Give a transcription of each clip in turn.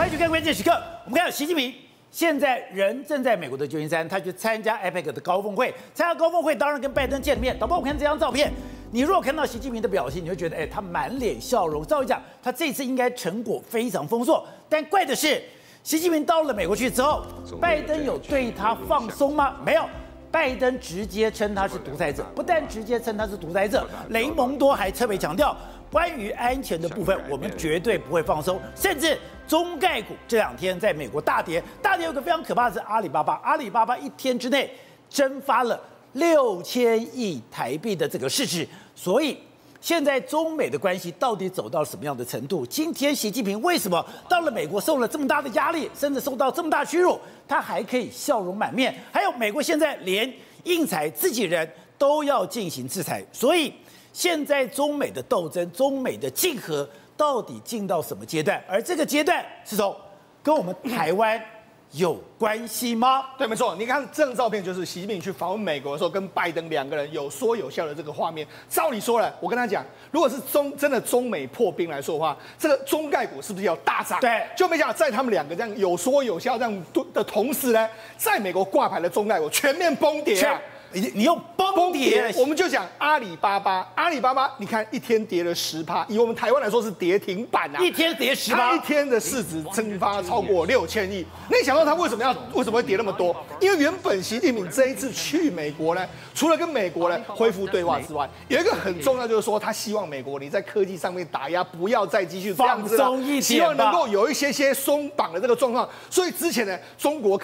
欢迎去看关键时刻。我们看到习近平现在人正在美国的旧金山，他去参加 APEC 的高峰会。参加高峰会当然跟拜登见面。导播，我看这张照片，你如果看到习近平的表情，你会觉得，他满脸笑容。照理讲，他这次应该成果非常丰硕。但怪的是，习近平到了美国去之后，拜登有对他放松吗？没有。 拜登直接称他是独裁者，不但直接称他是独裁者，雷蒙多还特别强调，关于安全的部分，我们绝对不会放松。甚至中概股这两天在美国大跌，大跌有个非常可怕的是阿里巴巴，阿里巴巴一天之内蒸发了6000亿台币的这个市值，所以。 现在中美的关系到底走到什么样的程度？今天习近平为什么到了美国受了这么大的压力，甚至受到这么大屈辱，他还可以笑容满面？还有美国现在连印裁自己人都要进行制裁，所以现在中美的斗争、中美的竞合到底进到什么阶段？而这个阶段是从跟我们台湾。 有关系吗？对，没错。你看这张照片，就是习近平去访问美国的时候，跟拜登两个人有说有笑的这个画面。照理说了，我跟他讲，如果是真的中美破冰来说的话，这个中概股是不是要大涨？对，就没想到在他们两个这样有说有笑这样的同时呢，在美国挂牌的中概股全面崩跌啊！你用崩跌，我们就讲阿里巴巴。阿里巴巴，你看一天跌了10%，以我们台湾来说是跌停板啊，一天跌10%，一天的市值蒸发超过6000亿。那你想到它为什么会跌那么多？因为原本习近平这一次去美国呢，除了跟美国呢恢复对话之外，有一个很重要就是说，他希望美国你在科技上面打压，不要再继续这样子了，希望能够有一些松绑的这个状况。所以之前呢，中国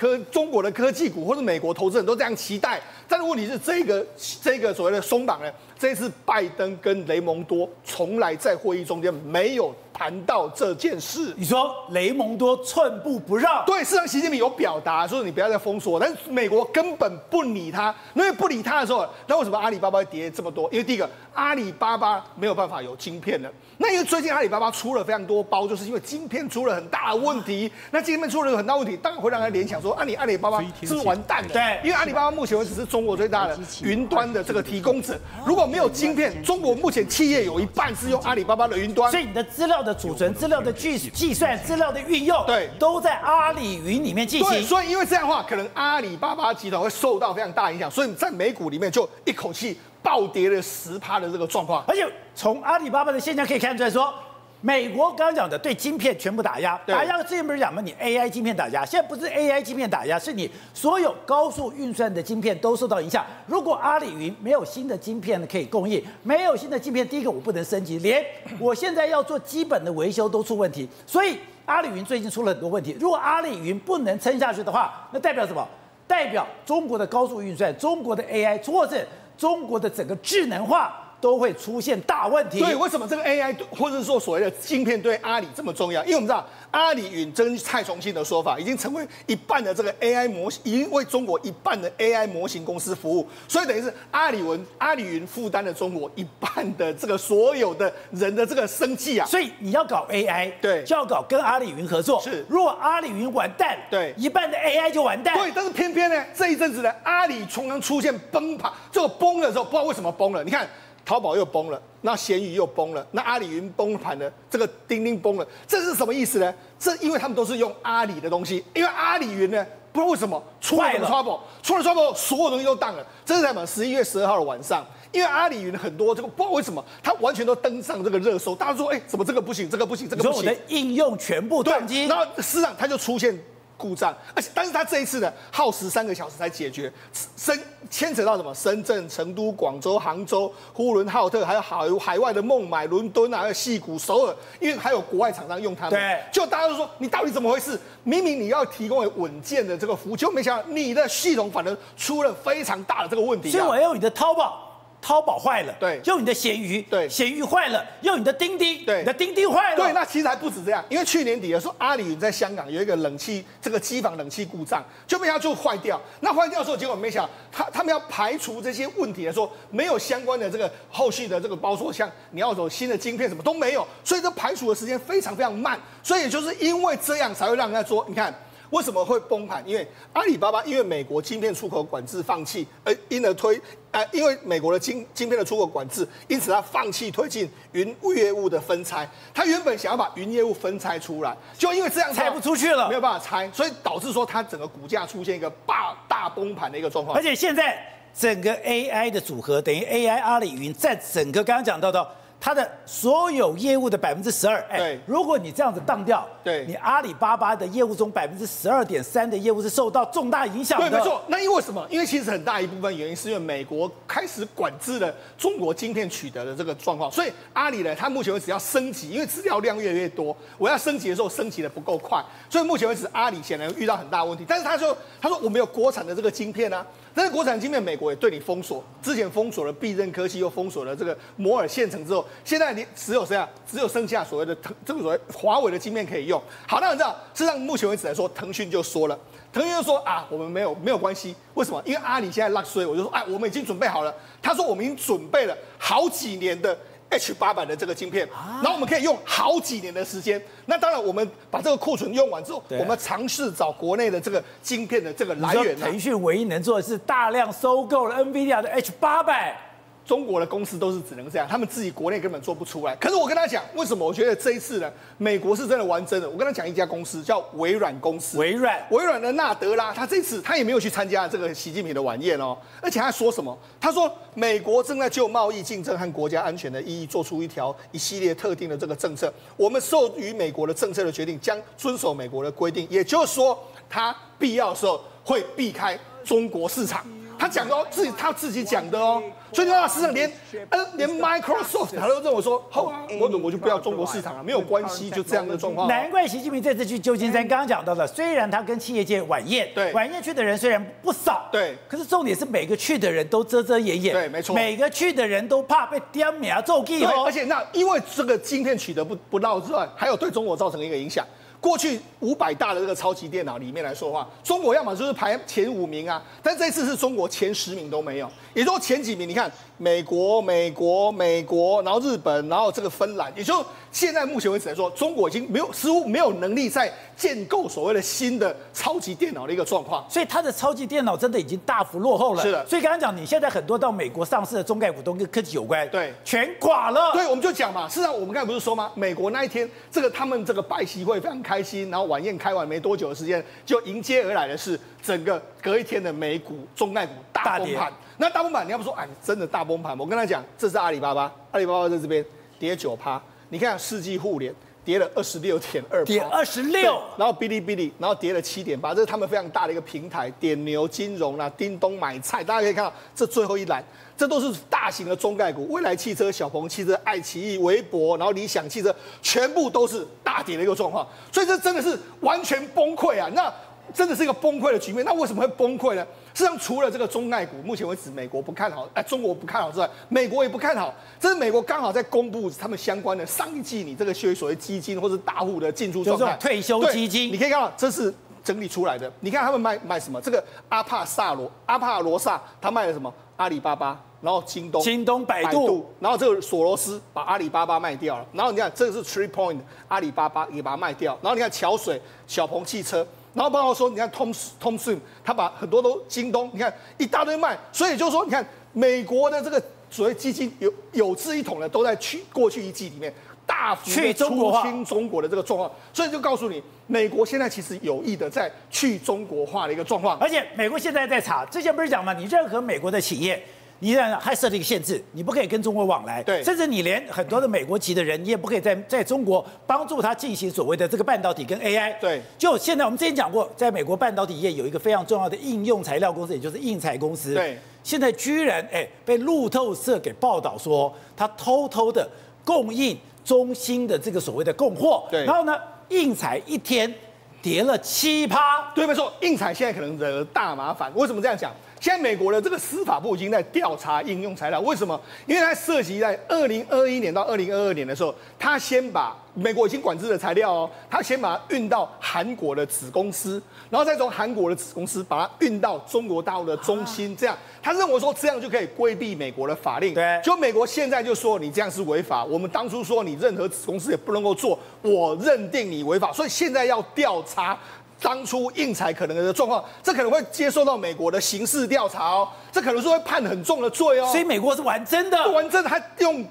的科技股或者美国投资人都这样期待，但是 问题是这个所谓的松绑呢，这次拜登跟雷蒙多从来在会议中间没有谈到这件事。你说雷蒙多寸步不让，对，事实上习近平有表达说你不要再封锁，但是美国根本不理他。因为不理他的时候，那为什么阿里巴巴跌这么多？因为第一个，阿里巴巴没有办法有晶片了。那因为最近阿里巴巴出了非常多包，就是因为晶片出了很大的问题。那晶片出了很大问题，当然会让他联想说，你阿里巴巴是不是完蛋了？对，因为阿里巴巴目前为止是中国最 最大的云端的这个提供者，如果没有晶片，中国目前企业有一半是用阿里巴巴的云端，所以你的资料的储存、资料的计算、资料的运用，对，都在阿里云里面进行。所以因为这样的话，可能阿里巴巴集团会受到非常大影响，所以在美股里面就一口气暴跌了10%的这个状况。而且从阿里巴巴的现象可以看出来说，美国刚刚讲的对晶片全部打压，打压之前不是讲吗？你 AI 晶片打压，现在不是 AI 晶片打压，是你所有高速运算的晶片都受到影响。如果阿里云没有新的晶片可以供应，没有新的晶片，第一个我不能升级，连我现在要做基本的维修都出问题，所以阿里云最近出了很多问题。如果阿里云不能撑下去的话，那代表什么？代表中国的高速运算、中国的 AI， 或者中国的整个智能化 都会出现大问题。对，为什么这个 AI 或者是说所谓的晶片对阿里这么重要？因为我们知道阿里云，跟蔡崇信的说法，已经成为一半的这个 AI 模型，已经为中国一半的 AI 模型公司服务。所以等于是阿里云负担了中国一半的这个所有的人的这个生计啊。所以你要搞 AI， 对，就要搞跟阿里云合作。是，如果阿里云完蛋，对，一半的 AI 就完蛋。对，但是偏偏呢，这一阵子呢，阿里常常出现崩盘，这个崩的时候不知道为什么崩了。你看， 淘宝又崩了，那闲鱼又崩了，那阿里云崩盘了，这个钉钉崩了，这是什么意思呢？这因为他们都是用阿里的东西，因为阿里云呢，不知道为什么出了 trouble， 出了 trouble， 所有东西都down了。这是在11月12号的晚上，因为阿里云很多这个不知道为什么，它完全都登上这个热搜，大家说，怎么这个不行，这个不行，这个不行，你说我的应用全部宕机，然后市场它就出现 故障，而且但是他这一次呢，耗时3个小时才解决，牵扯到什么？深圳、成都、广州、杭州、呼伦浩特，还有海外的孟买、伦敦啊，还有矽谷、首尔，因为还有国外厂商用他们。对，就大家都说你到底怎么回事？明明你要提供稳健的这个服务，就没想到你的系统反而出了非常大的这个问题、啊。所以我用你的淘宝坏了，对，用你的闲鱼，对，闲鱼坏了，用你的钉钉，对，你的钉钉坏了，对。那其实还不止这样，因为去年底的时候，阿里云在香港有一个机房冷气故障，就被它就坏掉。那坏掉的时候，结果没想到他们要排除这些问题的时候，没有相关的这个后续的这个包括像你要走新的晶片什么都没有，所以这排除的时间非常非常慢。所以就是因为这样才会让人家说，你看为什么会崩盘？因为阿里巴巴因为美国晶片出口管制放弃，因为美国的晶片的出口管制，因此它放弃推进云业务的分拆。它原本想要把云业务分拆出来，就因为这样拆不出去了，没有办法拆，所以导致说它整个股价出现一个大崩盘的一个状况。而且现在整个 AI 的组合，等于 AI 阿里云在整个刚刚讲到的。 它的所有业务的12%，哎，如果你这样子当掉，对，你阿里巴巴的业务中12.3%的业务是受到重大影响的。对，没错。那因为什么？因为其实很大一部分原因是因为美国开始管制了中国晶片取得的这个状况，所以阿里呢，它目前为止要升级，因为资料量越来越多，我要升级的时候升级的不够快，所以目前为止阿里显然遇到很大问题。但是他说我们有国产的这个晶片啊。 但是国产晶片，美国也对你封锁，之前封锁了必韧科技，又封锁了这个摩尔县城之后，现在你只有谁啊？只有剩下所谓的所谓华为的晶片可以用。好，那你知道，事实上目前为止来说，腾讯就说了，腾讯就说啊，我们没有关系，为什么？因为阿里现在落水，我就说哎，我们已经准备好了。他说我们已经准备了好几年的。 H800的这个晶片，然后我们可以用好几年的时间。那当然，我们把这个库存用完之后，我们尝试找国内的这个晶片的这个来源。腾讯唯一能做的是大量收购了 NVIDIA 的 H800。 中国的公司都是只能这样，他们自己国内根本做不出来。可是我跟他讲，为什么我觉得这一次呢？美国是真的玩真的。我跟他讲一家公司叫微软公司，微软的纳德拉，他这次他也没有去参加这个习近平的晚宴哦。而且他说什么？他说美国正在就贸易竞争和国家安全的意义做出一系列特定的这个政策。我们受于美国的政策的决定，将遵守美国的规定，也就是说，他必要的时候会避开中国市场。 他讲的哦，他自己讲的哦，所以他事实上连 Microsoft 他都认为说，好，我就不要中国市场了，没有关系，就这样的状况。难怪习近平这次去旧金山，刚刚讲到的，虽然他跟企业界晚宴，对，晚宴去的人虽然不少，对，可是重点是每个去的人都遮遮掩掩，对，没错，每个去的人都怕被刁民啊揍地哦。而且那因为这个晶片取得不到之外，还有对中国造成一个影响。 过去500大的这个超级电脑里面来说话，中国要么就是排前5名啊，但这次是中国前10名都没有，也就是前几名。你看美国，然后日本，然后这个芬兰，也就现在目前为止来说，中国已经没有似乎没有能力在建构所谓的新的超级电脑的一个状况，所以它的超级电脑真的已经大幅落后了。是的，所以刚刚讲你现在很多到美国上市的中概股都跟科技有关，对，全垮了。对，我们就讲嘛，事实上我们刚才不是说吗？美国那一天这个他们这个拜习会非常开心，然后晚宴开完没多久的时间，就迎接而来的是整个隔一天的美股中概股大崩盘。 那大崩盘，你要不说，哎，真的大崩盘。我跟他讲，这是阿里巴巴，阿里巴巴在这边跌9%，你看世纪互联跌了26.2%，跌26%，然后哔哩哔哩，然后跌了7.8%，这是他们非常大的一个平台，点牛金融啦、叮咚买菜，大家可以看到这最后一栏，这都是大型的中概股，蔚来汽车、小鹏汽车、爱奇艺、微博，然后理想汽车，全部都是大跌的一个状况，所以这真的是完全崩溃啊！那真的是一个崩溃的局面。那为什么会崩溃呢？ 事实上，除了这个中概股，目前为止美国不看好，中国不看好之外，美国也不看好。这是美国刚好在公布他们相关的上一季你这个所谓基金或是大户的进出状态，退休基金。你可以看到，这是整理出来的。你看他们卖什么？这个阿帕罗萨，他卖了什么？阿里巴巴，然后京东、百度，然后这个索罗斯把阿里巴巴卖掉了。然后你看，这个是 3Point， 阿里巴巴也把它卖掉。然后你看桥水、小鹏汽车。 然后包括说，你看 Thomson， 他把很多都京东，你看一大堆卖，所以就是说，你看美国的这个所谓基金有志一同的，都在过去一季里面大幅去中国化、出清中国的这个状况，所以就告诉你，美国现在其实有意的在去中国化的一个状况，而且美国现在在查，之前不是讲嘛，你任何美国的企业。 你还设了一个限制，你不可以跟中国往来，对，甚至你连很多的美国籍的人，你也不可以在中国帮助他进行所谓的这个半导体跟 AI。对，就现在我们之前讲过，在美国半导体业有一个非常重要的应用材料公司，也就是应材公司。对，现在居然被路透社给报道说，他偷偷的供应中兴的这个所谓的供货。对，然后呢，应材一天跌了7%。对，没错，应材现在可能惹了大麻烦。为什么这样讲？ 现在美国的这个司法部已经在调查应用材料，为什么？因为它涉及在2021年到2022年的时候，它先把美国已经管制的材料哦，它先把它运到韩国的子公司，然后再从韩国的子公司把它运到中国大陆的中心，这样他认为说这样就可以规避美国的法令。对，就美国现在就说你这样是违法，我们当初说你任何子公司也不能够做，我认定你违法，所以现在要调查。当初应采可能的状况，这可能会接受到美国的刑事调查哦，这可能是会判很重的罪哦。所以美国是玩真的，玩真的，他用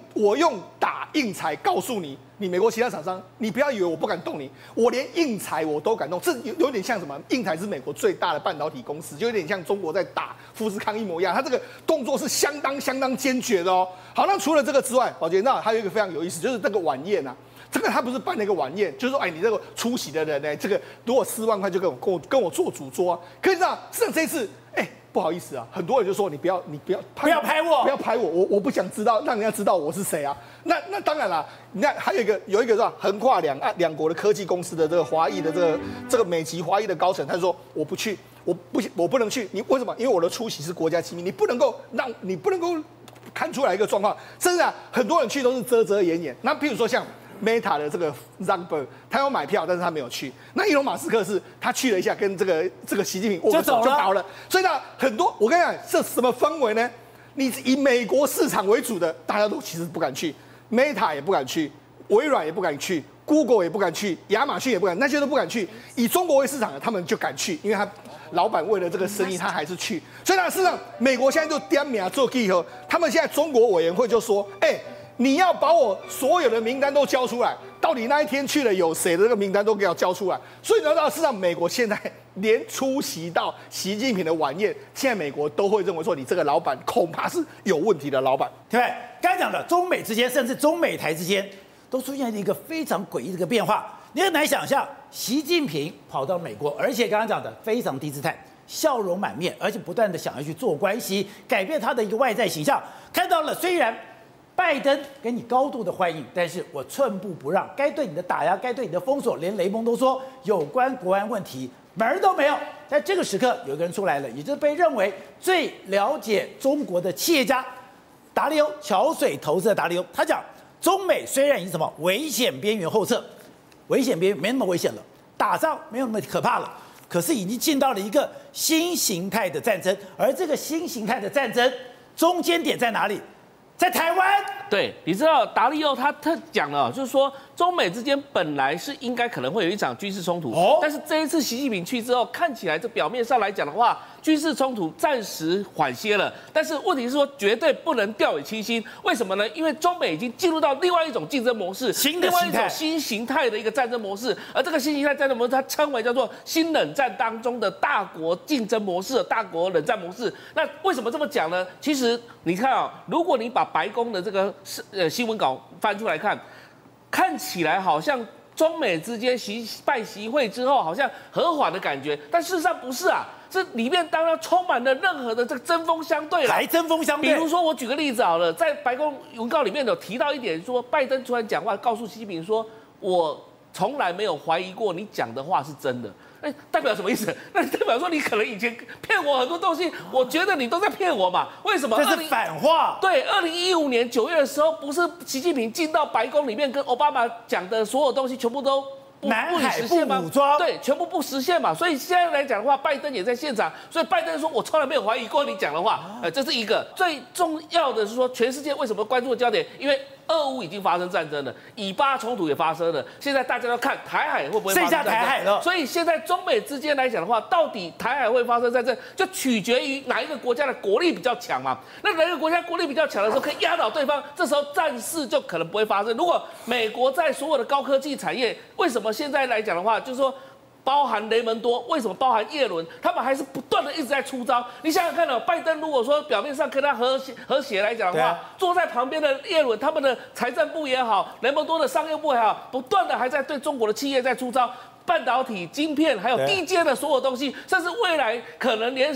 打应采告诉你，你美国其他厂商，你不要以为我不敢动你，我连应采我都敢动，这有点像什么？应采是美国最大的半导体公司，就有点像中国在打富士康一模一样，他这个动作是相当坚决的哦。好，那除了这个之外，宝杰，那还有一个非常有意思，就是这个晚宴啊。这个他不是办了一个晚宴，就是说，哎，你这个出席的人呢，这个如果4万块就跟我做主桌啊。可是啊，市长这一次，哎，不好意思啊，很多人就说你不要拍我，我不想知道，让人家知道我是谁啊。那当然啦，你看还有一个是吧，横跨两国的科技公司的这个华裔的这个美籍华裔的高层，他说我不去，我不能去，你为什么？因为我的出席是国家机密，你不能够看出来一个状况。真的啊，很多人去都是遮遮掩掩。那譬如说像 Meta 的这个扎克伯格，他要买票，但是他没有去。那伊隆马斯克是他去了一下，跟这个习近平握手就跑了。所以呢，很多我跟你讲，这什么氛围呢？你以美国市场为主的，大家都其实不敢去 ，Meta 也不敢去，微软也不敢去。Google 也不敢去，亚马逊也不敢，那些都不敢去。以中国为市场的，他们就敢去，因为他老板为了这个生意，他还是去。所以呢，事实上，美国现在就点名做记号，他们现在中国委员会就说：“哎，你要把我所有的名单都交出来，到底那一天去了有谁的这个名单都给我交出来。”所以呢，事实上，美国现在连出席到习近平的晚宴，现在美国都会认为说，你这个老板恐怕是有问题的老板，对不对？刚才讲的，中美之间，甚至中美台之间，都出现了一个非常诡异的一个变化，你很难想象，习近平跑到美国，而且刚刚讲的非常低姿态，笑容满面，而且不断的想要去做关系，改变他的一个外在形象。看到了，虽然拜登给你高度的欢迎，但是我寸步不让，该对你的打压，该对你的封锁，连雷蒙都说有关国安问题门儿都没有。在这个时刻，有一个人出来了，也就是被认为最了解中国的企业家达利欧，桥水投资的达利欧，他讲，中美虽然已经什么危险边缘后撤，危险边缘没那么危险了，打仗没有那么可怕了，可是已经进到了一个新形态的战争，而这个新形态的战争中间点在哪里？在台湾。对，你知道达利欧他讲了，就是说中美之间本来是应该可能会有一场军事冲突，但是这一次习近平去之后，看起来这表面上来讲的话，军事冲突暂时缓些了，但是问题是说绝对不能掉以轻心。为什么呢？因为中美已经进入到另外一种竞争模式，另外一种新形态的一个战争模式，而这个新形态战争模式，它称为叫做新冷战当中的大国竞争模式、大国冷战模式。那为什么这么讲呢？其实你看啊，如果你把白宫的这个新闻稿翻出来看，看起来好像中美之间拜习会之后好像和缓的感觉，但事实上不是啊，这里面当然充满了任何的这个针锋相对了，还针锋相对。比如说我举个例子好了，在白宫文告里面有提到一点说，拜登突然讲话告诉习近平说，我从来没有怀疑过你讲的话是真的。哎，代表什么意思？那代表说你可能以前骗我很多东西，我觉得你都在骗我嘛？为什么？这是反话。对，2015年9月的时候，不是习近平进到白宫里面跟奥巴马讲的所有东西，全部都南海不武装，对，全部不实现嘛。所以现在来讲的话，拜登也在现场，所以拜登说我从来没有怀疑过你讲的话。这是一个最重要的是说，全世界为什么关注的焦点？因为俄乌已经发生战争了，以巴冲突也发生了，现在大家要看台海会不会发生战争，剩下台海了。所以现在中美之间来讲的话，到底台海会发生战争，就取决于哪一个国家的国力比较强嘛。那哪一个国家国力比较强的时候，可以压倒对方，这时候战事就可能不会发生。如果美国在所有的高科技产业，为什么现在来讲的话，就是说包含雷蒙多，为什么包含耶伦，他们还是不断的一直在出招。你想想看哦，拜登如果说表面上跟他和谐来讲的话，坐在旁边的耶伦，他们的财政部也好，雷蒙多的商业部也好，不断的还在对中国的企业在出招。半导体、晶片，还有低阶的所有东西，甚至未来可能连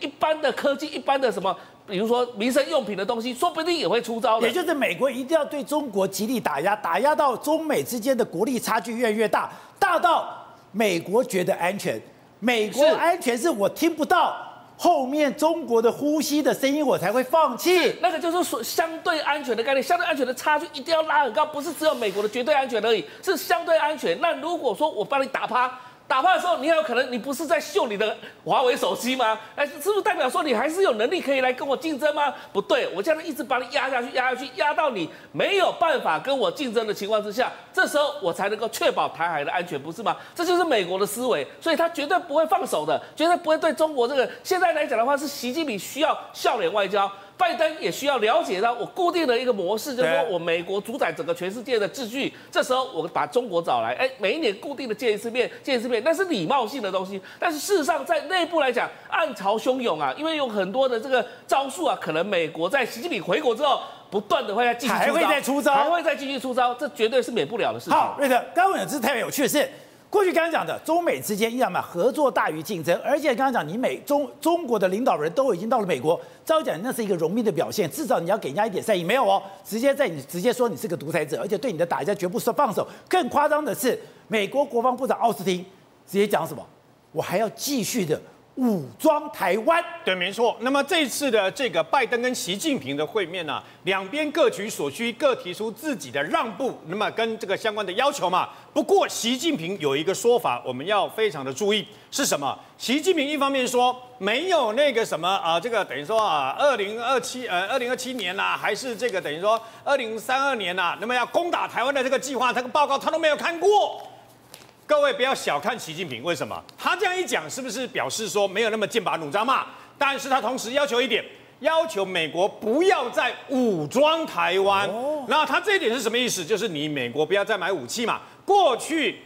一般的科技、一般的什么，比如说民生用品的东西，说不定也会出招的。也就是美国一定要对中国极力打压，打压到中美之间的国力差距越来越大，大到美国觉得安全，美国安全是我听不到后面中国的呼吸的声音，我才会放弃。那个就是说相对安全的概念，相对安全的差距一定要拉很高，不是只有美国的绝对安全而已，是相对安全。那如果说我帮你打趴。打炮的时候，你有可能你不是在秀你的华为手机吗？哎，是不是代表说你还是有能力可以来跟我竞争吗？不对，我这样一直把你压下去，压下去，压到你没有办法跟我竞争的情况之下，这时候我才能够确保台海的安全，不是吗？这就是美国的思维，所以他绝对不会放手的，绝对不会对中国这个现在来讲的话，是习近平需要笑脸外交。 拜登也需要了解到我固定的一个模式，就是说我美国主宰整个全世界的秩序。这时候我把中国找来，哎，每一年固定的见一次面，见一次面，那是礼貌性的东西。但是事实上在内部来讲，暗潮汹涌啊，因为有很多的这个招数啊，可能美国在习近平回国之后，不断的会再继续出招，还会再继续出招，这绝对是免不了的事情。好，瑞德，刚刚讲这特别有趣的是。 过去刚刚讲的，中美之间依然嘛合作大于竞争，而且刚刚讲你中国的领导人都已经到了美国，照讲那是一个荣誉的表现，至少你要给人家一点善意，没有哦，直接说你是个独裁者，而且对你的打压绝不放手。更夸张的是，美国国防部长奥斯汀直接讲什么，我还要继续的。 武装台湾，对，没错。那么这次的这个拜登跟习近平的会面呢、啊，两边各取所需，各提出自己的让步，那么跟这个相关的要求嘛。不过习近平有一个说法，我们要非常的注意是什么？习近平一方面说没有那个什么啊，这个等于说啊，2027年呐、啊，还是这个等于说2032年呐、啊，那么要攻打台湾的这个计划，这个报告他都没有看过。 各位不要小看习近平，为什么他这样一讲，是不是表示说没有那么剑拔弩张嘛？但是他同时要求一点，要求美国不要再武装台湾。那他这一点是什么意思？就是你美国不要再买武器嘛。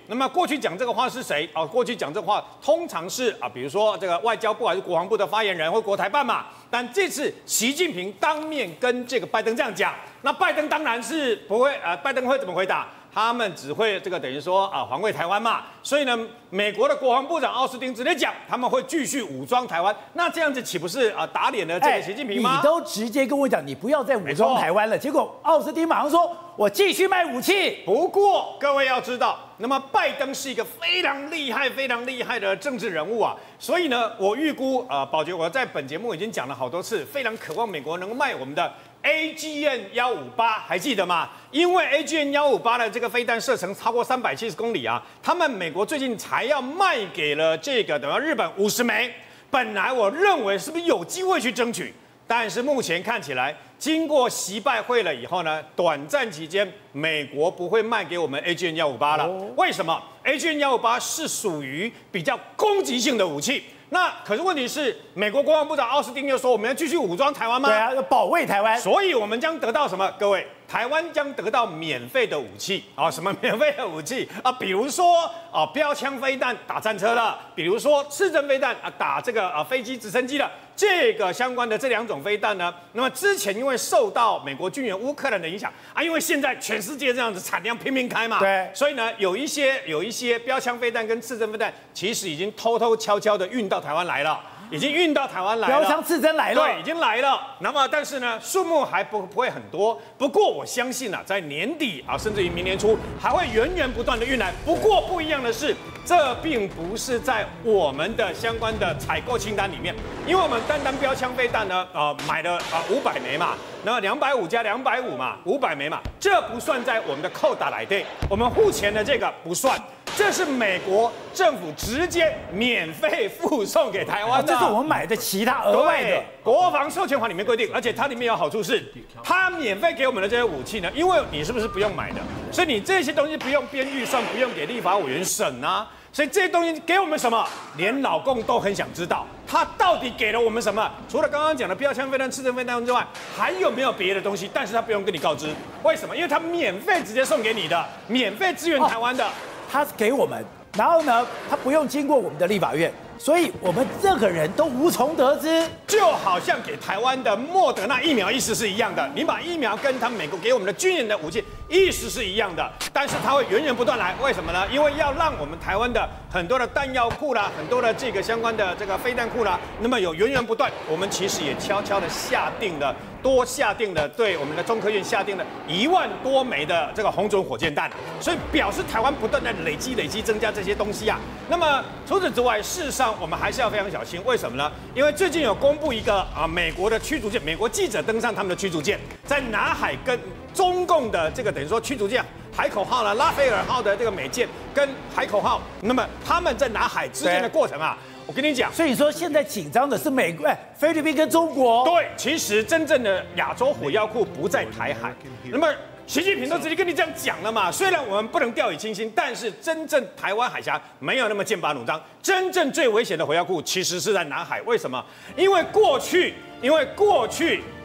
那么过去讲这个话是谁啊？过去讲这个话通常是啊，比如说这个外交部还是国防部的发言人或国台办嘛。但这次习近平当面跟这个拜登这样讲，那拜登当然是不会啊，拜登会怎么回答？ 他们只会这个等于说啊，防卫台湾嘛，所以呢，美国的国防部长奥斯汀直接讲，他们会继续武装台湾，那这样子岂不是啊打脸了这个习近平吗？你都直接跟我讲，你不要再武装台湾了，结果奥斯汀马上说，我继续卖武器。不过各位要知道，那么拜登是一个非常厉害的政治人物啊，所以呢，我预估啊，宝杰，我在本节目已经讲了好多次，非常渴望美国能够卖我们的。 AGM-158 还记得吗？因为 AGM-158 的这个飞弹射程超过370公里啊，他们美国最近才要卖给了这个等于日本50枚。本来我认为是不是有机会去争取，但是目前看起来，经过习拜会了以后呢，短暂期间美国不会卖给我们 AGM-158 了。为什么 ？AGM-158 是属于比较攻击性的武器。 那可是问题是，美国国防部长奥斯汀又说我们要继续武装台湾吗？对啊，要保卫台湾。所以我们将得到什么？各位，台湾将得到免费的武器啊！什么免费的武器啊？比如说啊，标枪飞弹打战车了，比如说刺针飞弹啊，打这个啊飞机、直升机了。这个相关的这2种飞弹呢，那么之前因为受到美国军援乌克兰的影响啊，因为现在全世界这样子产量拼命开嘛，对，所以呢，有一些标枪飞弹跟刺针飞弹其实已经偷偷悄悄的运到。 台湾来了，已经运到台湾来了，标枪刺针来了，对，已经来了。那么，但是呢，数目还不会很多。不过，我相信啊，在年底啊，甚至于明年初，还会源源不断的运来。不过，不一样的是，这并不是在我们的相关的采购清单里面，因为我们单单标枪飞弹呢，买了500枚嘛，然后250加250嘛，500枚嘛，这不算在我们的扣打来对，我们付钱的这个不算。 这是美国政府直接免费附送给台湾的、啊，这是我们买的其他额外的。国防授权法里面规定，而且它里面有好处是，它免费给我们的这些武器呢，因为你是不是不用买的，所以你这些东西不用编预算，不用给立法委员审啊。 所以这些东西给我们什么？连老共都很想知道，他到底给了我们什么？除了刚刚讲的标枪飞弹、刺针飞弹之外，还有没有别的东西？但是他不用跟你告知，为什么？因为他免费直接送给你的，免费支援台湾的，他是给我们。然后呢，他不用经过我们的立法院，所以我们任何人都无从得知。就好像给台湾的莫德纳疫苗意思是一样的，你把疫苗跟他们美国给我们的军人的武器。 意思是一样的，但是它会源源不断来，为什么呢？因为要让我们台湾的很多的弹药库啦，很多的这个相关的这个飞弹库啦，那么有源源不断。我们其实也悄悄的下定了对我们的中科院下定了1万多枚的这个红准火箭弹，所以表示台湾不断的累积增加这些东西啊。那么除此之外，事实上我们还是要非常小心，为什么呢？因为最近有公布一个啊，美国的驱逐舰，美国记者登上他们的驱逐舰，在南海跟中共的这个。 等于说驱逐舰海口号呢、拉斐尔号的这个美舰跟海口号，那么他们在拿海之间的过程啊。 我跟你讲，所以说现在紧张的是美国、菲律宾跟中国。对，其实真正的亚洲火药库不在台海。那么习近平都直接跟你这样讲了嘛。虽然我们不能掉以轻心，但是真正台湾海峡没有那么剑拔弩张。真正最危险的火药库其实是在南海。为什么？因为过去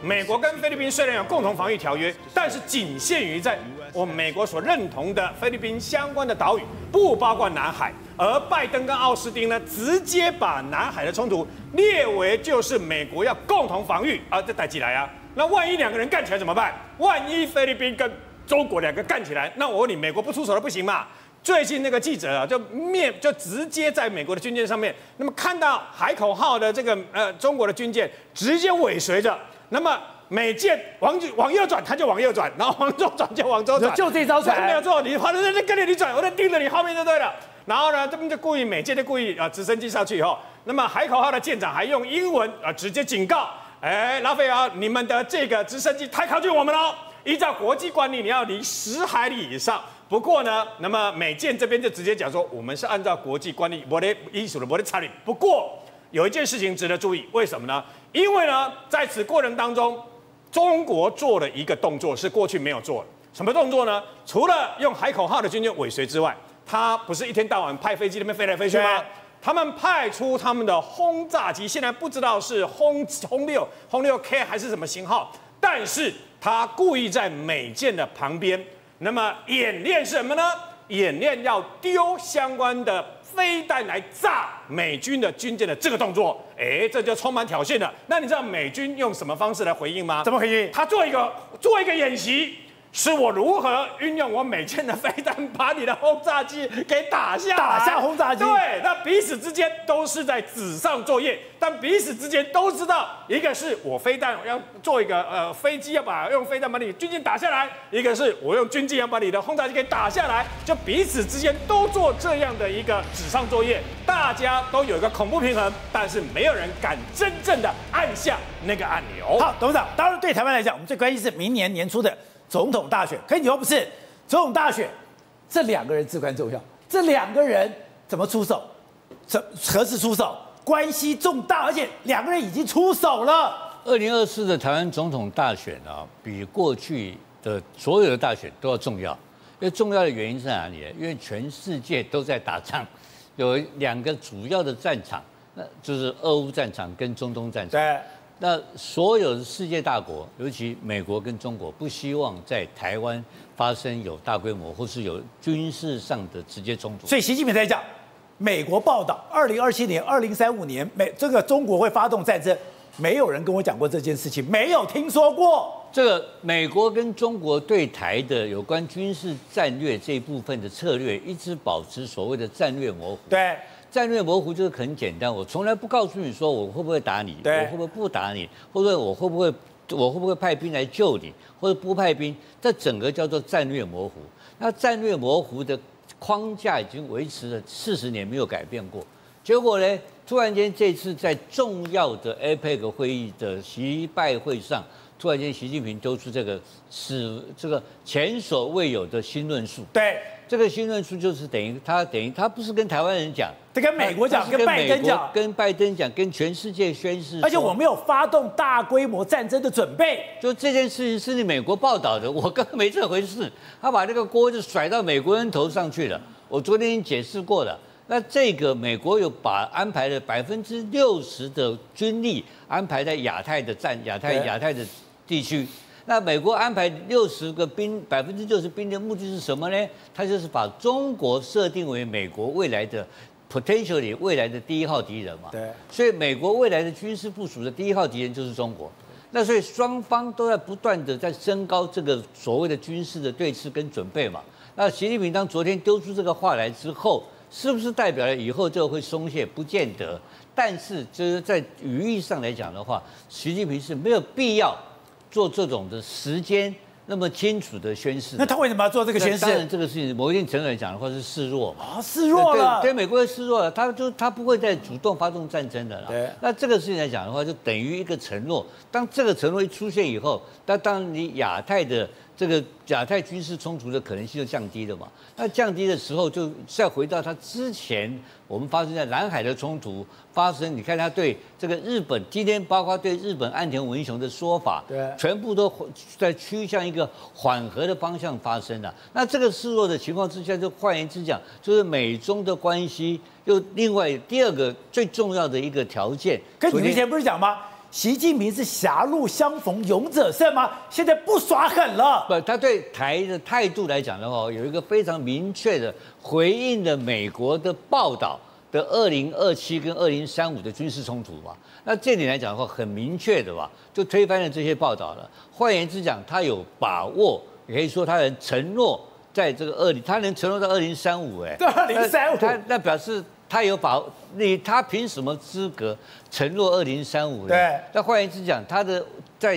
美国跟菲律宾虽然有共同防御条约，但是仅限于在我们美国所认同的菲律宾相关的岛屿，不包括南海。 而拜登跟奥斯汀呢，直接把南海的冲突列为就是美国要共同防御啊，这逮起来啊！那万一两个人干起来怎么办？万一菲律宾跟中国两个干起来，那我问你，美国不出手了不行嘛？最近那个记者啊，就直接在美国的军舰上面，那么看到海口号的这个中国的军舰直接尾随着，那么。 美舰往右转，他就往右转；然后往左转就往左转，就这招船没有错。你反正在跟着你转，我在盯着你后面就对了。然后呢，他们就故意美舰就故意直升机上去以后，那么海口号的舰长还用英文直接警告：哎，拉斐尔，你们的这个直升机太靠近我们喽！依照国际惯例，你要离10海里以上。 不过呢，那么美舰这边就直接讲说，我们是按照国际惯例，我的艺术的我的差异。不过有一件事情值得注意，为什么呢？因为呢，在此过程当中。 中国做了一个动作，是过去没有做的。什么动作呢？除了用海口号的军舰尾随之外，他不是一天到晚派飞机那边飞来飞去吗？他们派出他们的轰炸机，现在不知道是轰六 K 还是什么型号，但是他故意在美舰的旁边，那么演练什么呢？演练要丢相关的飞弹来炸美军的军舰的这个动作。 哎，这就充满挑衅了。那你知道美军用什么方式来回应吗？怎么回应？他做一个演习，是我如何运用我美舰的飞弹把你的轰炸机给打下来，打下轰炸机。对，那彼此之间都是在纸上作业，但彼此之间都知道，一个是我飞弹要做一个飞机要用飞弹把你军舰打下来，一个是我用军舰要把你的轰炸机给打下来，就彼此之间都做这样的一个纸上作业。 大家都有一个恐怖平衡，但是没有人敢真正的按下那个按钮。好，董事长，当然对台湾来讲，我们最关心是明年年初的总统大选。可你又不是总统大选，这两个人至关重要，这两个人怎么出手，何时出手，关系重大，而且两个人已经出手了。2024的台湾总统大选啊，比过去的所有的大选都要重要，因为重要的原因在哪里？因为全世界都在打仗。 有两个主要的战场，那就是俄乌战场跟中东战场。对，那所有的世界大国，尤其美国跟中国，不希望在台湾发生有大规模或是有军事上的直接冲突。所以习近平在讲，美国报道2027年、2035年中国会发动战争，没有人跟我讲过这件事情，没有听说过。这个美国跟中国对台的有关军事战略这一部分的策略，一直保持所谓的战略模糊。对，战略模糊就是很简单，我从来不告诉你说我会不会打你，我会不会不打你，或者我会不会派兵来救你，或者不派兵，这整个叫做战略模糊。那战略模糊的框架已经维持了40年没有改变过，结果呢，突然间这次在重要的 APEC 会议的习拜会上。 突然间，习近平丢出这个前所未有的新论述。对，这个新论述就是等于他不是跟台湾人讲，他跟美国讲，跟拜登讲，跟全世界宣示。而且我没有发动大规模战争的准备。就这件事情是你美国报道的，我根本没这回事。他把这个锅就甩到美国人头上去了。我昨天已经解释过了。 那这个美国有把安排了60%的军力安排在亚太的地区。那美国安排60个兵，60%兵的目的是什么呢？它就是把中国设定为美国未来的 potentially 未来的第一号敌人嘛。对。所以美国未来的军事部署的第一号敌人就是中国。那所以双方都在不断的在升高这个所谓的军事的对峙跟准备嘛。那习近平当昨天丢出这个话来之后。 是不是代表了以后就会松懈？不见得。但是就是在语义上来讲的话，习近平是没有必要做这种的时间那么清楚的宣示。那他为什么要做这个宣示？当然，这个事情某一定程度来讲的话是示弱嘛。啊，示弱了。对，美国也示弱了，他不会再主动发动战争的啦。对。那这个事情来讲的话，就等于一个承诺。当这个承诺一出现以后，那当然你亚太的这个亚太军事冲突的可能性就降低了嘛？那降低的时候，就再回到它之前我们发生在南海的冲突发生。你看他对这个日本，今天包括对日本岸田文雄的说法，对，全部都在趋向一个缓和的方向发生了。那这个示弱的情况之下，就换言之讲，就是美中的关系又另外第二个最重要的一个条件。跟你们以前不是讲吗？ 习近平是狭路相逢勇者胜吗？现在不耍狠了。不，他对台的态度来讲的话，有一个非常明确的回应了美国的报道的2027跟2035的军事冲突吧。那这点来讲的话，很明确的吧，就推翻了这些报道了。换言之讲，他有把握，也可以说他能承诺在这个他能承诺到2035，对，2035，那表示。 他有把他凭什么资格承诺2035？对，那换言之讲，他的在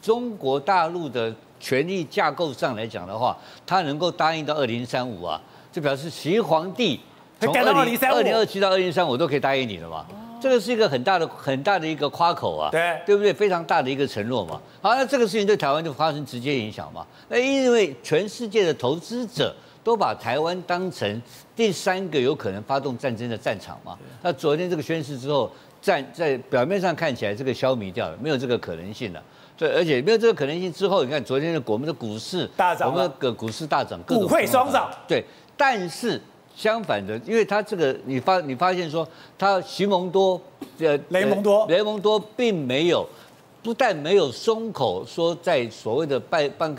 中国大陆的权力架构上来讲的话，他能够答应到2035啊，就表示习皇帝从2027到2035都可以答应你了嘛。这个是一个很大的一个夸口啊，对，对不对？非常大的一个承诺嘛。好，那这个事情对台湾就发生直接影响嘛。那因为全世界的投资者。 都把台湾当成第三个有可能发动战争的战场嘛？那昨天这个宣示之后，在表面上看起来这个消弭掉了，没有这个可能性了。对，而且没有这个可能性之后，你看昨天的我们的股市大涨，我们的股市大涨，股汇双涨。对，但是相反的，因为它这个你发现说，它西蒙多雷蒙多并没有。 不但没有松口，说在所谓的半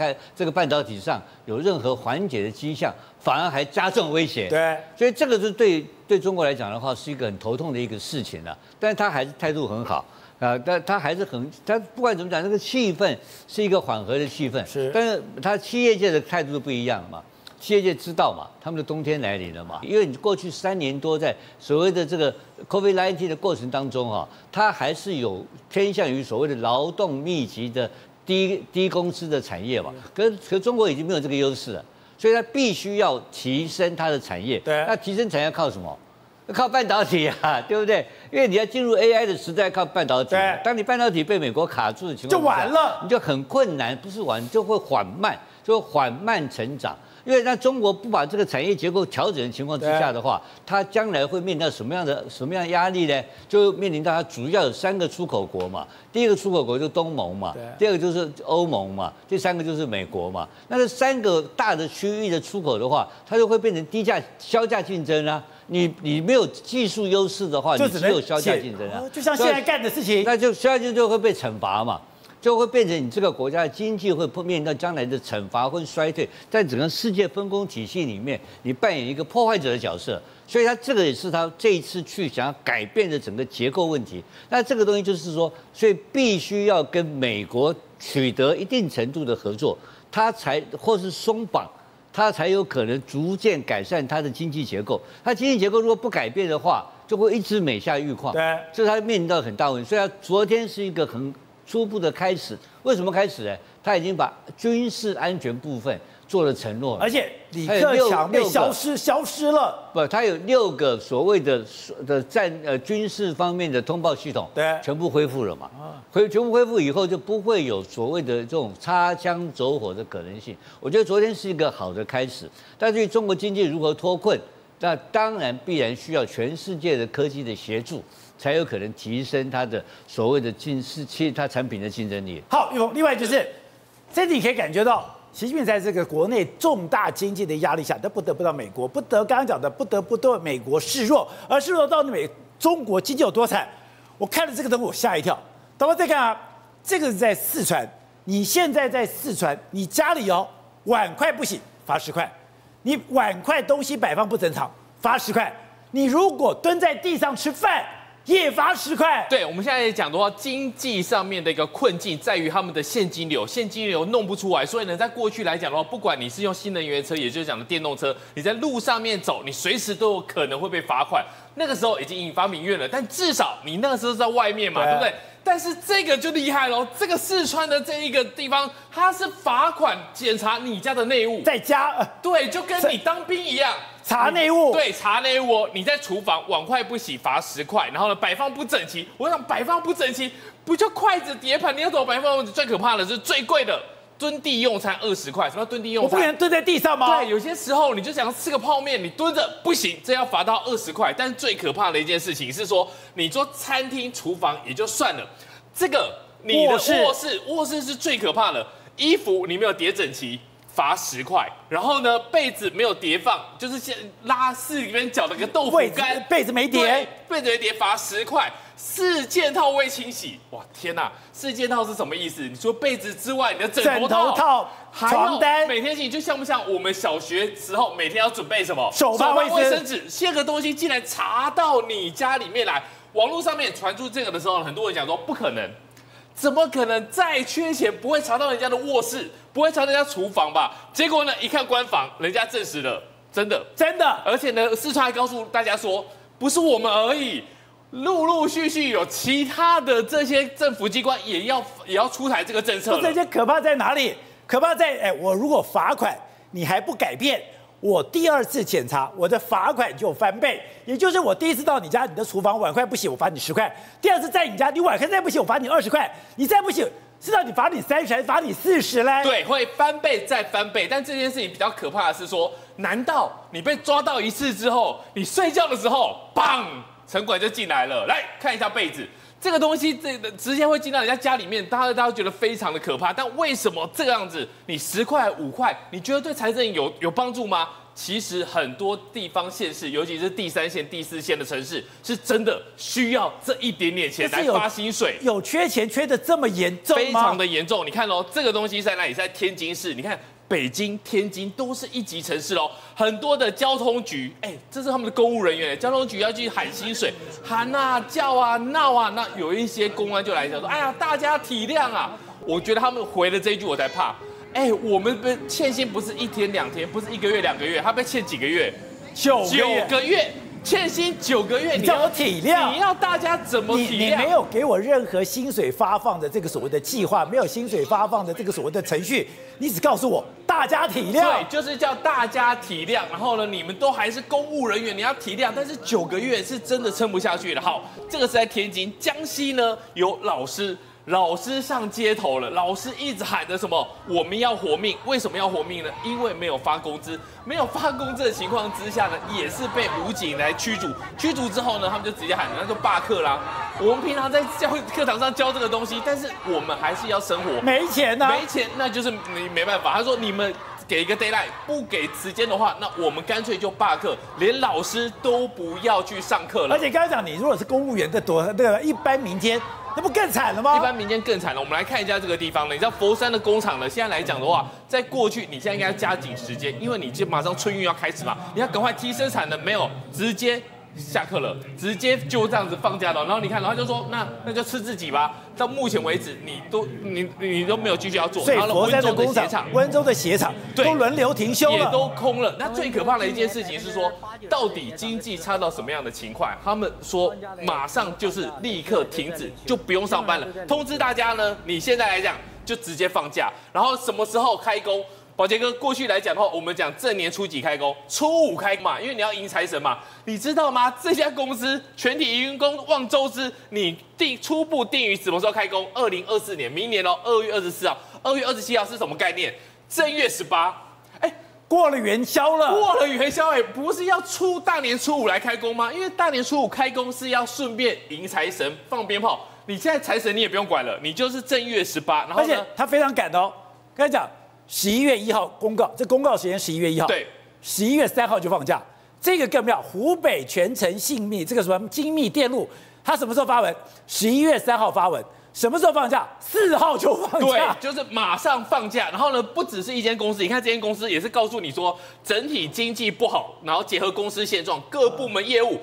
导体上有任何缓解的迹象，反而还加重威胁。对，所以这个是对中国来讲的话，是一个很头痛的一个事情了。但是他还是态度很好啊，但他还是他不管怎么讲，这个气氛是一个缓和的气氛。是，但是他企业界的态度不一样嘛。 企业界知道嘛，他们的冬天来临了嘛，因为你过去3年多在所谓的这个 COVID-19 的过程当中啊，它还是有偏向于所谓的劳动密集的低工资的产业嘛，可是中国已经没有这个优势了，所以它必须要提升它的产业。对，那提升产业靠什么？靠半导体啊，对不对？因为你要进入 AI 的时代，靠半导体。对，当你半导体被美国卡住的情况，就完了，你就很困难，不是完就会缓慢成长。 因为那中国不把这个产业结构调整的情况之下的话，它将来会面临到什么样的压力呢？就面临到它主要有3个出口国嘛，第一个出口国就东盟嘛，第二个就是欧盟嘛，第三个就是美国嘛。那这3个大的区域的出口的话，它就会变成削价竞争啊。你没有技术优势的话，你只有削价竞争啊。就像现在干的事情，那就削价竞争会被惩罚嘛。 就会变成你这个国家的经济会面临到将来的惩罚或衰退，在整个世界分工体系里面，你扮演一个破坏者的角色，所以他这个也是他这一次去想要改变的整个结构问题。那这个东西就是说，所以必须要跟美国取得一定程度的合作，他才或是松绑。 它才有可能逐渐改善它的经济结构。它经济结构如果不改变的话，就会一直每下愈况。对，所以它面临到很大问题。所以它昨天是一个很初步的开始。为什么开始呢？它已经把军事安全部分做了承诺了，而且李克强被消失了。不，它有6个所谓的军事方面的通报系统，对，全部恢复了嘛。全部恢复以后，就不会有所谓的这种擦枪走火的可能性。我觉得昨天是一个好的开始，但对于中国经济如何脱困，那当然必然需要全世界的科技的协助，才有可能提升它的所谓的它产品的竞争力。好，玉峰，另外就是这里可以感觉到，习近平在这个国内重大经济的压力下，他不得不到美国，刚刚讲的不得不对美国示弱，而示弱到中国经济有多惨，我看了这个东西我吓一跳。 咱们再看啊，这个是在四川。你现在在四川，你家里哦碗筷不行，罚10块；你碗筷东西摆放不正常，罚10块；你如果蹲在地上吃饭，也罚10块。对，我们现在讲的话，经济上面的一个困境在于他们的现金流，弄不出来。所以呢，在过去来讲的话，不管你是用新能源车，也就是讲的电动车，你在路上面走，你随时都有可能会被罚款。那个时候已经引发民怨了，但至少你那个时候在外面嘛， 对， 啊、对不对？ 但是这个就厉害咯，这个四川的这一个地方，它是罚款检查你家的内务，在家，对，就跟你当兵一样查内务，对，查内务。你在厨房碗筷不洗罚10块，然后呢摆放不整齐，我想摆放不整齐不就筷子碟盘，你要怎么摆放？最可怕的是最贵的。蹲地用餐20块，什么蹲地用餐？我不能蹲在地上吗？对，有些时候你就想吃个泡面，你蹲着不行，这要罚到20块。但是最可怕的一件事情是说，你说餐厅厨房也就算了，这个你的卧室是最可怕的，衣服你没有叠整齐。 罚10块，然后呢，被子没有叠放，就是先拉四边角的个豆腐干，被子没叠，被子没叠罚10块，4件套未清洗，哇天哪，4件套是什么意思？你说被子之外，你的枕头套、床单，每天你就像不像我们小学时候每天要准备什么手帕、卫生纸，7个东西竟然查到你家里面来？网络上面传出这个的时候，很多人讲说不可能。 怎么可能再缺钱不会查到人家的卧室，不会查到人家厨房吧？结果呢，一看官方，人家证实了，真的，而且呢，四川还告诉大家说，不是我们而已，陆续有其他的这些政府机关也要出台这个政策了。这些可怕在哪里？可怕在我如果罚款你还不改变，我第二次检查我的罚款就翻倍，也就是我第一次到你家，你的厨房碗筷不洗，我罚你10块；第二次在你家，你碗筷再不洗，我罚你20块；你再不洗，是到你罚你30，还罚你40嘞。对，会翻倍再翻倍。但这件事情比较可怕的是说，难道你被抓到一次之后，你睡觉的时候，砰，城管就进来了？来看一下被子。 这个东西，直接会进到人家家里面，大家觉得非常的可怕。但为什么这个样子？你10块5块，你觉得对财政有帮助吗？其实很多地方县市，尤其是第3线、第4线的城市，是真的需要这一点点钱来发薪水。有缺钱缺得这么严重吗？非常的严重。你看哦，这个东西在哪里？在天津市。你看。 北京、天津都是一级城市喽，很多的交通局，这是他们的公务人员，交通局要去喊薪水，喊啊、叫啊、闹啊，那有一些公安就来讲说，哎呀，大家体谅啊。我觉得他们回了这一句，我才怕，我们被欠薪不是1天2天，不是1个月2个月，他被欠几个月？9个月。 欠薪9个月，你要体谅，你要大家怎么体谅？你没有给我任何薪水发放的这个所谓的计划，没有薪水发放的这个所谓的程序，你只告诉我大家体谅，对，就是叫大家体谅。然后呢，你们都还是公务人员，你要体谅。但是9个月是真的撑不下去了。好，这个是在天津，江西呢有老师上街头了，老师一直喊着什么“我们要活命”，为什么要活命呢？因为没有发工资，没有发工资的情况之下呢，也是被武警来驱逐。驱逐之后呢，他们就直接喊，那就罢课啦。我们平常在课堂上教这个东西，但是我们还是要生活。没钱呢？没钱，那就是你没办法。他说你们。 给一个 deadline， 不给时间的话，那我们干脆就罢课，连老师都不要去上课了。而且刚才讲，你如果是公务员的一般民间，那不更惨了吗？一般民间更惨了。我们来看一下这个地方呢，你知道佛山的工厂呢，现在来讲的话，在过去你现在应该要加紧时间，因为你这马上春运要开始嘛，你要赶快提升产能，没有直接。 下课了，直接就这样子放假了。然后你看，然后就说那就吃自己吧。到目前为止，你都没有继续要做。所以佛山的工厂、温州的鞋厂都轮流停休了，也都空了。那最可怕的一件事情是说，到底经济差到什么样的情况？他们说马上就是立刻停止，就不用上班了。通知大家呢，你现在来讲就直接放假，然后什么时候开工？ 宝杰哥，过去来讲的话，我们讲正年初几开工，初5开工嘛，因为你要迎财神嘛，你知道吗？这家公司全体员工望周知，你初步定于什么时候开工？2024年，明年哦，2月24号、2月27号是什么概念？正月18，过了元宵了，过了元宵，不是要大年初5来开工吗？因为大年初5开工是要顺便迎财神、放鞭炮，你现在财神你也不用管了，你就是正月18，然后呢，而且他非常赶的哦，跟他讲。 11月1号公告，这公告时间11月1号，对，11月3号就放假。这个更妙，湖北全城性密这个什么精密电路，它什么时候发文？11月3号发文，什么时候放假？4号就放假，对，就是马上放假。然后呢，不只是一间公司，你看这间公司也是告诉你说，整体经济不好，然后结合公司现状，各部门业务，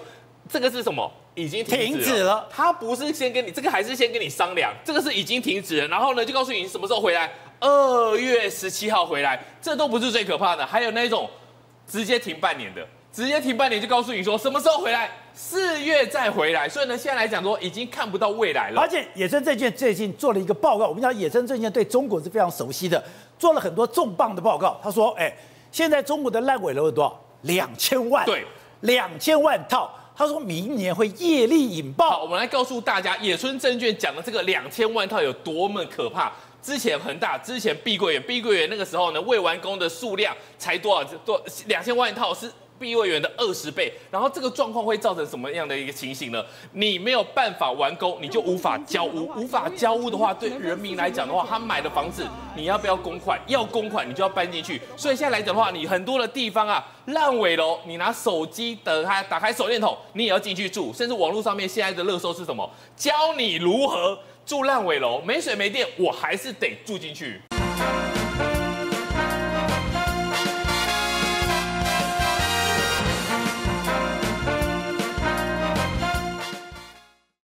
这个是什么？ 已经停止了，他不是先跟你这个，还是先跟你商量，这个是已经停止了，然后呢就告诉你什么时候回来，2月17号回来，这都不是最可怕的，还有那种直接停半年的，直接停半年就告诉你说什么时候回来，4月再回来，所以呢现在来讲说已经看不到未来了。而且野村证券最近做了一个报告，我们讲野村证券对中国是非常熟悉的，做了很多重磅的报告，他说，现在中国的烂尾楼有多少？2000万，对，2000万套。 他说明年会业力引爆。好，我们来告诉大家，野村证券讲的这个2000万套有多么可怕。之前恒大，之前碧桂园，碧桂园那个时候呢，未完工的数量才多少2000万套是。 碧桂园的20倍，然后这个状况会造成什么样的一个情形呢？你没有办法完工，你就无法交屋，无法交屋的话，对人民来讲的话，他买的房子你要不要公款？要公款你就要搬进去。所以现在来讲的话，你很多的地方啊，烂尾楼，你拿手机打开手电筒，你也要进去住。甚至网络上面现在的热搜是什么？教你如何住烂尾楼，没水没电，我还是得住进去。